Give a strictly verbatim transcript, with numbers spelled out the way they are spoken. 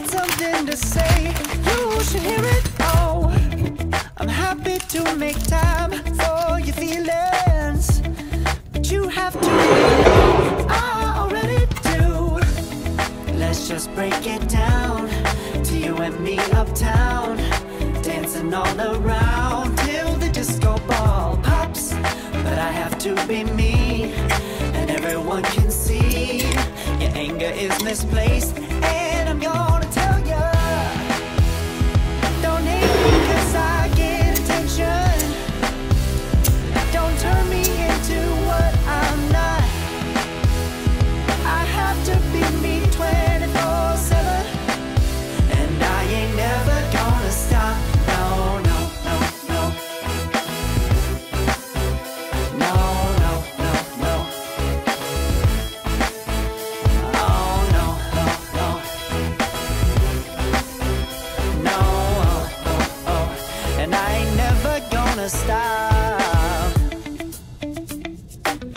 got something to say. You should hear it all. I'm happy to make time for your feelings, but you have to know I already do. Let's just break it down to you and me uptown, dancing all around till the disco ball pops. But I have to be me, and everyone can see your anger is misplaced. And I'm gonna tell you, don't hate me cause I get attention. Don't turn me into what I'm not. I have to be me twenty-four seven, and I ain't never gonna stop. No, no, no, no. No, no, no, no. Oh no, no, no. No, oh, oh, oh. And I ain't never gonna stop.